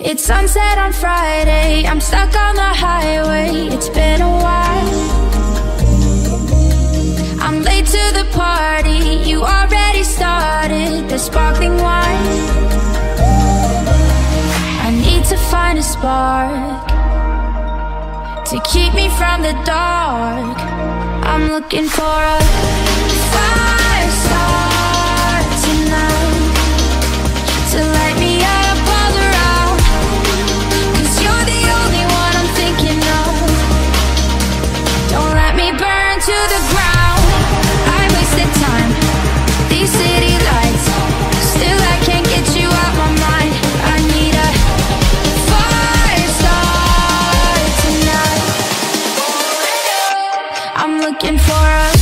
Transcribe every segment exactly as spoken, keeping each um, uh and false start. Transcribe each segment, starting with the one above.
It's sunset on Friday, I'm stuck on the highway. It's been a while, I'm late to the party. You already started the sparkling wine. I need to find a spark to keep me from the dark. I'm looking for a fire star tonight to light me up. To the ground, I wasted time. These city lights, still I can't get you out my mind. I need a fire star tonight. I'm looking for a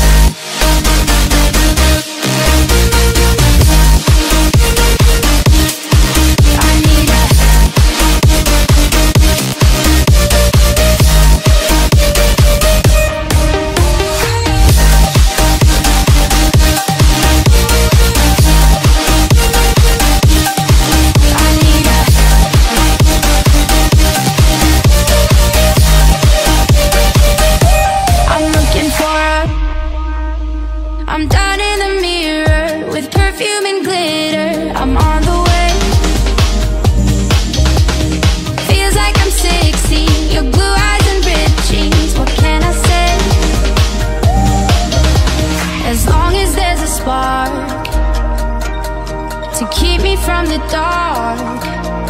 spark to keep me from the dark.